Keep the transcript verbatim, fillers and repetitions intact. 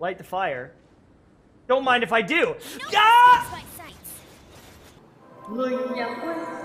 Light the fire. Don't mind if I do. No, ah!